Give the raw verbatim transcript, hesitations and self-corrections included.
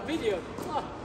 musical video.